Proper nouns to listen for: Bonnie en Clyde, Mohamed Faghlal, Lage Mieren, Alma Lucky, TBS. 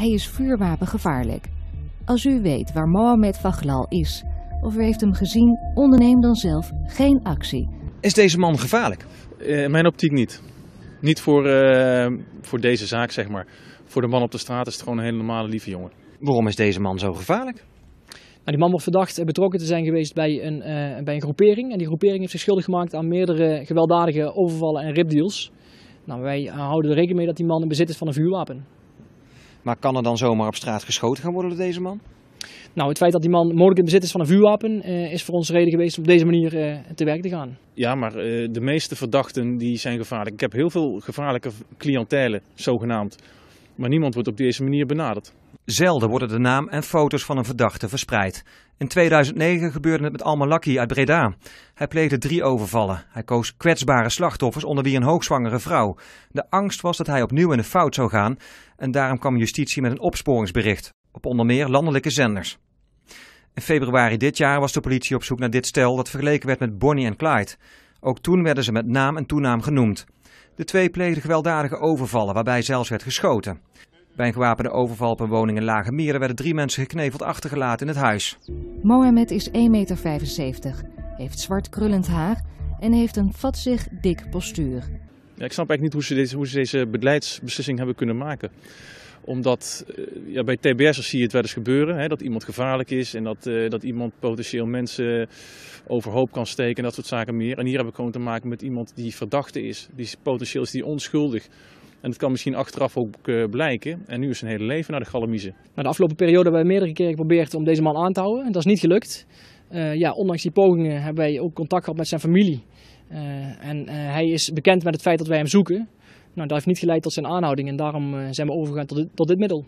Hij is vuurwapengevaarlijk. Als u weet waar Mohamed Faghlal is of u heeft hem gezien, onderneem dan zelf geen actie. Is deze man gevaarlijk? In mijn optiek niet. Niet voor deze zaak, zeg maar. Voor de man op de straat is het gewoon een hele normale, lieve jongen. Waarom is deze man zo gevaarlijk? Nou, die man wordt verdacht betrokken te zijn geweest bij een groepering. En die groepering heeft zich schuldig gemaakt aan meerdere gewelddadige overvallen en ribdeals. Nou, wij houden er rekening mee dat die man in bezit is van een vuurwapen. Maar kan er dan zomaar op straat geschoten gaan worden door deze man? Nou, het feit dat die man mogelijk in bezit is van een vuurwapen is voor ons reden geweest om op deze manier te werk te gaan. Ja, maar de meeste verdachten die zijn gevaarlijk. Ik heb heel veel gevaarlijke cliëntelen, zogenaamd. Maar niemand wordt op deze manier benaderd. Zelden worden de naam en foto's van een verdachte verspreid. In 2009 gebeurde het met Alma Lucky uit Breda. Hij pleegde 3 overvallen. Hij koos kwetsbare slachtoffers, onder wie een hoogzwangere vrouw. De angst was dat hij opnieuw in de fout zou gaan. En daarom kwam justitie met een opsporingsbericht. Op onder meer landelijke zenders. In februari dit jaar was de politie op zoek naar dit stel dat vergeleken werd met Bonnie en Clyde. Ook toen werden ze met naam en toenaam genoemd. De twee pleegden gewelddadige overvallen waarbij zelfs werd geschoten. Bij een gewapende overval op een woning in Lage Mieren werden 3 mensen gekneveld achtergelaten in het huis. Mohamed is 1,75 meter, heeft zwart krullend haar en heeft een vatzig dik postuur. Ja, ik snap eigenlijk niet hoe ze deze beleidsbeslissing hebben kunnen maken. Omdat ja, bij TBS'ers zie je het wel eens gebeuren, hè, dat iemand gevaarlijk is en dat iemand potentieel mensen overhoop kan steken en dat soort zaken meer. En hier heb ik gewoon te maken met iemand die verdachte is, potentieel is die onschuldig. En dat kan misschien achteraf ook blijken. En nu is zijn hele leven naar de galamiezen. De afgelopen periode hebben wij meerdere keren geprobeerd om deze man aan te houden. En dat is niet gelukt. Ja, ondanks die pogingen hebben wij ook contact gehad met zijn familie. Hij is bekend met het feit dat wij hem zoeken. Nou, dat heeft niet geleid tot zijn aanhouding en daarom zijn we overgegaan tot dit middel.